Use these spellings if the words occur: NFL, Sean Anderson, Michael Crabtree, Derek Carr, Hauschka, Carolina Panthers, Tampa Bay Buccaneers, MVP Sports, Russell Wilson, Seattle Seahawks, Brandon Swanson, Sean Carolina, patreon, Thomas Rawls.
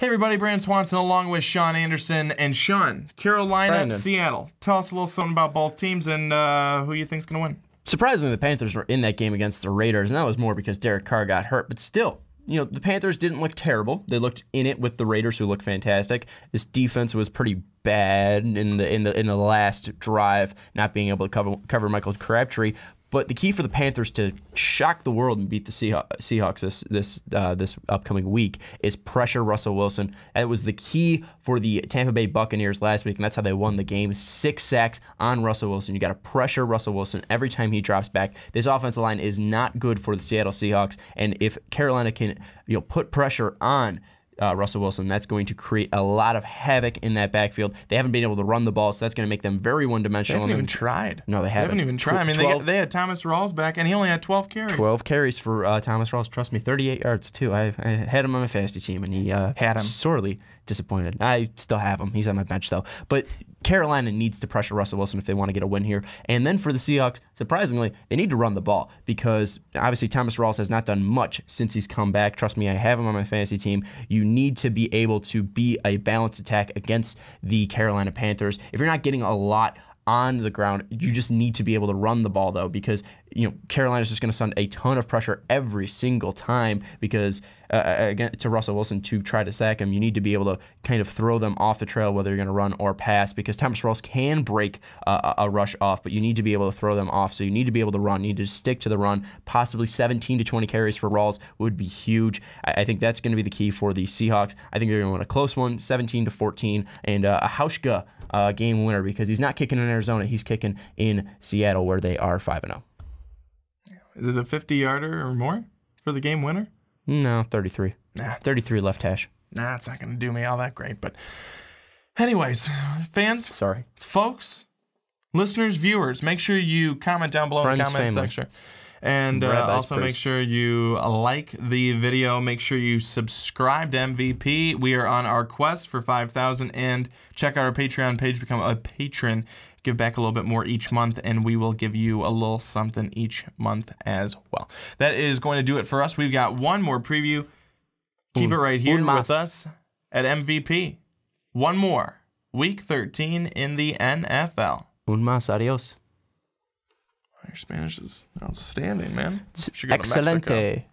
Hey everybody, Brandon Swanson along with Sean Anderson. And Sean, Carolina, Brandon. Seattle. Tell us a little something about both teams and who you think's going to win. Surprisingly, the Panthers were in that game against the Raiders, and that was more because Derek Carr got hurt. But still, you know, the Panthers didn't look terrible. They looked in it with the Raiders, who looked fantastic. This defense was pretty bad in the last drive, not being able to cover Michael Crabtree. But the key for the Panthers to shock the world and beat the Seahawks this upcoming week is pressure Russell Wilson. That was the key for the Tampa Bay Buccaneers last week, and that's how they won the game. 6 sacks on Russell Wilson. You got to pressure Russell Wilson every time he drops back. This offensive line is not good for the Seattle Seahawks, and if Carolina can, you know, put pressure on Russell Wilson, that's going to create a lot of havoc in that backfield. They haven't been able to run the ball, so that's going to make them very one-dimensional. They haven't even tried. No, they haven't. They haven't even tried. I mean, they had Thomas Rawls back, and he only had 12 carries. 12 carries for Thomas Rawls. Trust me, 38 yards, too. I had him on my fantasy team, and he had him. Sorely disappointed. I still have him. He's on my bench, though. But Carolina needs to pressure Russell Wilson if they want to get a win here. And then for the Seahawks, surprisingly, they need to run the ball because obviously Thomas Rawls has not done much since he's come back. Trust me, I have him on my fantasy team. You need to be able to be a balanced attack against the Carolina Panthers. If you're not getting a lot on the ground, you just need to be able to run the ball, though, because, you know, Carolina's just going to send a ton of pressure every single time because, again, to Russell Wilson to try to sack him, you need to be able to kind of throw them off the trail, whether you're going to run or pass, because Thomas Rawls can break a rush off, but you need to be able to throw them off. So you need to be able to run. You need to stick to the run. Possibly 17 to 20 carries for Rawls would be huge. I think that's going to be the key for the Seahawks. I think they're going to win a close one, 17 to 14, and a Hauschka game winner because he's not kicking in Arizona. He's kicking in Seattle where they are 5-0. Is it a 50-yarder or more for the game winner? No, 33. Nah. 33 left hash. Nah, it's not going to do me all that great. But anyways, fans, sorry, folks, listeners, viewers, make sure you comment down below in the comment section. And also make sure you like the video. Make sure you subscribe to MVP. We are on our quest for 5,000. And check out our Patreon page. Become a patron. Give back a little bit more each month, and we will give you a little something each month as well. That is going to do it for us. We've got one more preview. Keep it right here with us at MVP. One more. Week 13 in the NFL. Un más. Adiós. Your Spanish is outstanding, man. Excelente.